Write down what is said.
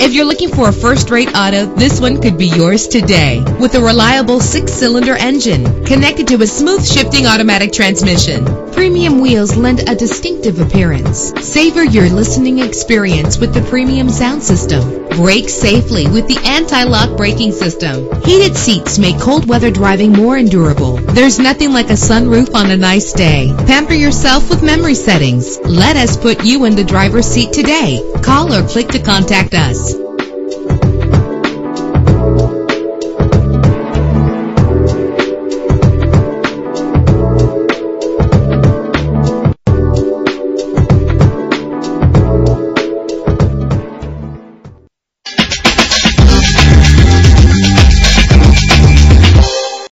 If you're looking for a first-rate auto, this one could be yours today. With a reliable 6-cylinder engine connected to a smooth shifting automatic transmission, premium wheels lend a distinctive appearance. Savor your listening experience with the premium sound system. Brake safely with the anti-lock braking system. Heated seats make cold weather driving more endurable. There's nothing like a sunroof on a nice day. Pamper yourself with memory settings. Let us put you in the driver's seat today. Call or click to contact us.